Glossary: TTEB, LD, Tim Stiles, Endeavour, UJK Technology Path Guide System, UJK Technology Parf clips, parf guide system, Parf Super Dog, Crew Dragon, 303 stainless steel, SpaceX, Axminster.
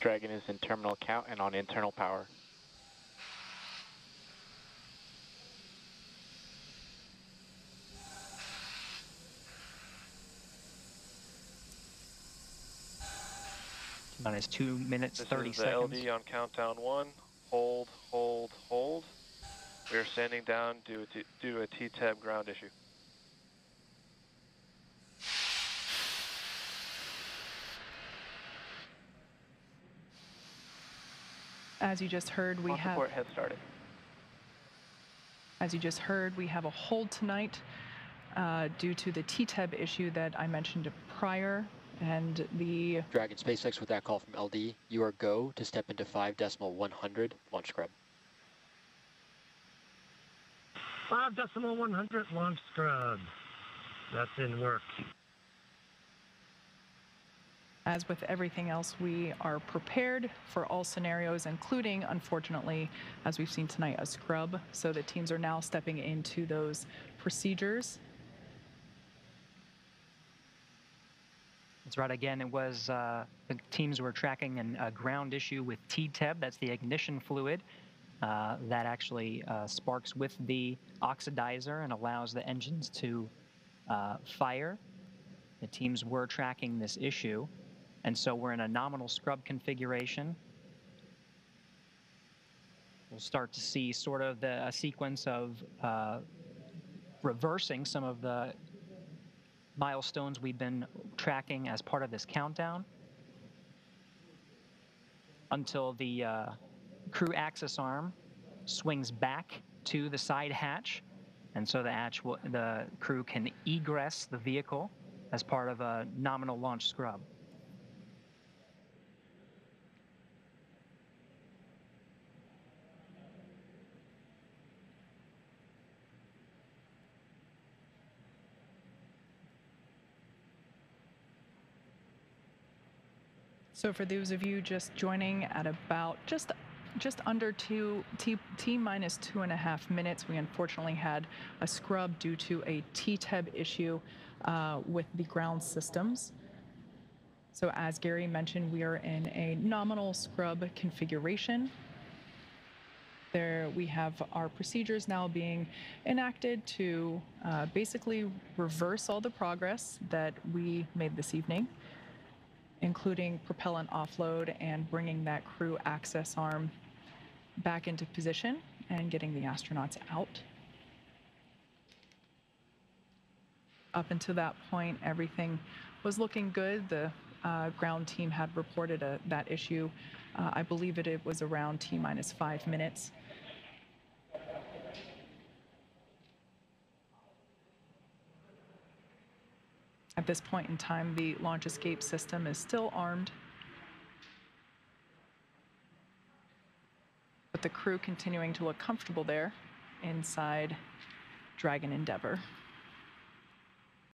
Dragon is in terminal count and on internal power. Minus 2 minutes, this 30 is the seconds. LD on countdown one. Hold, hold, hold. We are standing down due to a TTEB ground issue. As you just heard, we have support has started. As you just heard, we have a hold tonight due to the TTEB issue that I mentioned prior. And the Dragon SpaceX with that call from LD, you are go to step into 5.100 launch scrub. 5.100 launch scrub. That's in work. As with everything else, we are prepared for all scenarios, including, unfortunately, as we've seen tonight, a scrub. So the teams are now stepping into those procedures. That's right. Again, it was the teams were tracking a ground issue with TTEB. That's the ignition fluid that actually sparks with the oxidizer and allows the engines to fire. The teams were tracking this issue, and so we're in a nominal scrub configuration. We'll start to see sort of a sequence of reversing some of the milestones we've been tracking as part of this countdown until the crew access arm swings back to the side hatch, and so the crew can egress the vehicle as part of a nominal launch scrub. So for those of you just joining, at about just under T minus 2.5 minutes, we unfortunately had a scrub due to a TTEB issue with the ground systems. So as Gary mentioned, we are in a nominal scrub configuration. There we have our procedures now being enacted to basically reverse all the progress that we made this evening, including propellant offload and bringing that crew access arm back into position and getting the astronauts out. Up until that point, everything was looking good. The ground team had reported that issue. I believe it was around T minus 5 minutes. At this point in time, the launch escape system is still armed, but the crew continuing to look comfortable there inside Dragon Endeavour.